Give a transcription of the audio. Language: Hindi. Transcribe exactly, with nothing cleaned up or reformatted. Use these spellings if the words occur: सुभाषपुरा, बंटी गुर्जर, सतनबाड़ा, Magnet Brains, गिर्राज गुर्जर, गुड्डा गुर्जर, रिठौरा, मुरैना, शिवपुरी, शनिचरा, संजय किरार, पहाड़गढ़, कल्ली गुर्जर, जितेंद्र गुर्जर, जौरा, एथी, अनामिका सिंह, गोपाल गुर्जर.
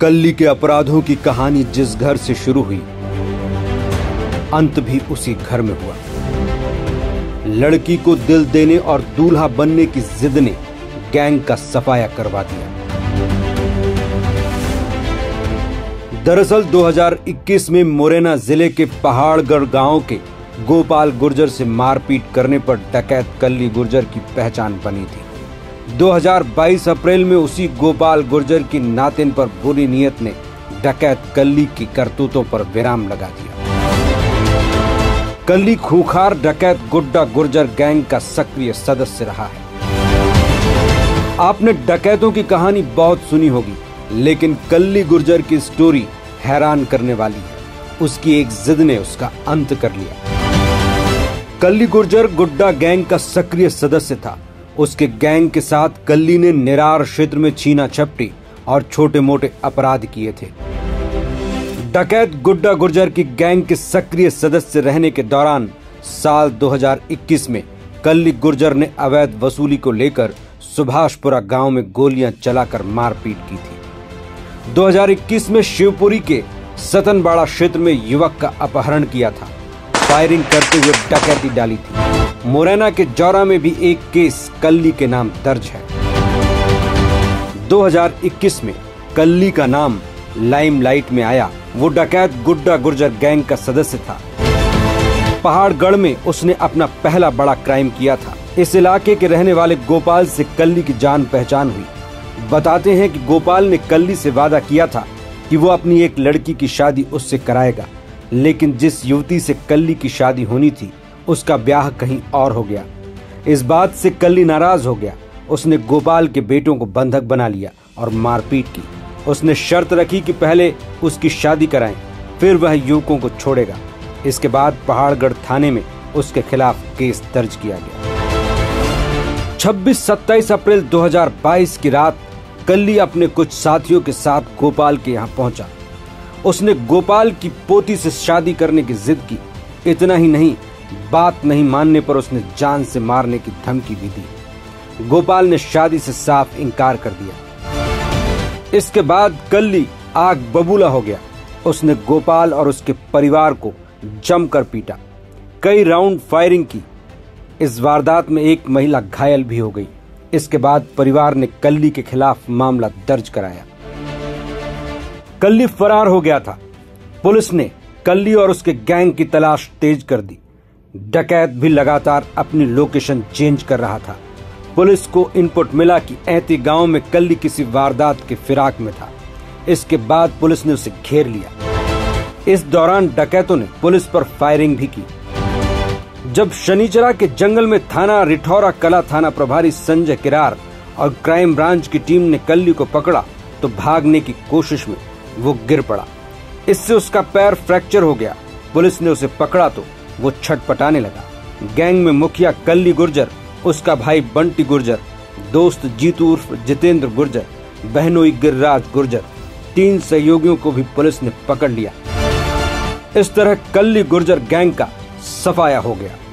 कल्ली के अपराधों की कहानी जिस घर से शुरू हुई, अंत भी उसी घर में हुआ। लड़की को दिल देने और दूल्हा बनने की जिद ने गैंग का सफाया करवा दिया। दरअसल दो हज़ार इक्कीस में मुरैना जिले के पहाड़गढ़ गांव के गोपाल गुर्जर से मारपीट करने पर डकैत कल्ली गुर्जर की पहचान बनी थी। दो हज़ार बाईस अप्रैल में उसी गोपाल गुर्जर की नातिन पर बुरी नीयत ने डकैत कल्ली की करतूतों पर विराम लगा दिया। कल्ली खूंखार डकैत गुड्डा गुर्जर गैंग का सक्रिय सदस्य रहा है। आपने डकैतों की कहानी बहुत सुनी होगी, लेकिन कल्ली गुर्जर की स्टोरी हैरान करने वाली है। उसकी एक जिद ने उसका अंत कर लिया। कल्ली गुर्जर गुड्डा गैंग का सक्रिय सदस्य था। उसके गैंग के साथ कल्ली ने निरार क्षेत्र में छीना झपटी और छोटे मोटे अपराध किए थे। डकैत गुड्डा गुर्जर की गैंग के सक्रिय सदस्य रहने के दौरान साल दो हज़ार इक्कीस में कल्ली गुर्जर ने अवैध वसूली को लेकर सुभाषपुरा गांव में गोलियां चलाकर मारपीट की थी। दो हज़ार इक्कीस में शिवपुरी के सतनबाड़ा क्षेत्र में युवक का अपहरण किया था। फायरिंग करते हुए डकैती डाली थी। मुरैना के जौरा में भी एक केस कल्ली के नाम दर्ज है। दो हज़ार इक्कीस में कल्ली का नाम लाइमलाइट में आया। वो डकैत गुड्डा गुर्जर गैंग का सदस्य था। पहाड़गढ़ में उसने अपना पहला बड़ा क्राइम किया था। इस इलाके के रहने वाले गोपाल से कल्ली की जान पहचान हुई। बताते हैं कि गोपाल ने कल्ली से वादा किया था कि वो अपनी एक लड़की की शादी उससे कराएगा, लेकिन जिस युवती से कल्ली की शादी होनी थी उसका ब्याह कहीं और हो गया। इस बात से कल्ली नाराज हो गया। उसने गोपाल के बेटों को बंधक बना लिया और मारपीट की। उसने शर्त रखी कि पहले उसकी शादी कराएं, फिर वह युवकों को छोड़ेगा। इसके बाद पहाड़गढ़ थाने में उसके खिलाफ केस दर्ज किया गया। छब्बीस सत्ताईस अप्रैल दो हज़ार बाईस की रात कल्ली अपने कुछ साथियों के साथ गोपाल के यहाँ पहुंचा। उसने गोपाल की पोती से शादी करने की जिद की। इतना ही नहीं, बात नहीं मानने पर उसने जान से मारने की धमकी भी दी। गोपाल ने शादी से साफ इनकार कर दिया। इसके बाद कल्ली आग बबूला हो गया। उसने गोपाल और उसके परिवार को जमकर पीटा, कई राउंड फायरिंग की। इस वारदात में एक महिला घायल भी हो गई। इसके बाद परिवार ने कल्ली के खिलाफ मामला दर्ज कराया। कल्ली फरार हो गया था। पुलिस ने कल्ली और उसके गैंग की तलाश तेज कर दी। डकैत भी लगातार अपनी लोकेशन चेंज कर रहा था। पुलिस को इनपुट मिला कि एथी गांव में कल्ली किसी वारदात के फिराक में था। इसके बाद पुलिस ने उसे घेर लिया। इस दौरान डकैतों ने पुलिस पर फायरिंग भी की। जब शनिचरा के जंगल में थाना रिठौरा कला थाना प्रभारी संजय किरार और क्राइम ब्रांच की टीम ने कल्ली को पकड़ा तो भागने की कोशिश में वो गिर पड़ा। इससे उसका पैर फ्रैक्चर हो गया। पुलिस ने उसे पकड़ा तो वो छटपटाने लगा। गैंग में मुखिया कल्ली गुर्जर, उसका भाई बंटी गुर्जर, दोस्त जीतू उर्फ जितेंद्र गुर्जर, बहनोई गिर्राज गुर्जर, तीन सहयोगियों को भी पुलिस ने पकड़ लिया। इस तरह कल्ली गुर्जर गैंग का सफाया हो गया।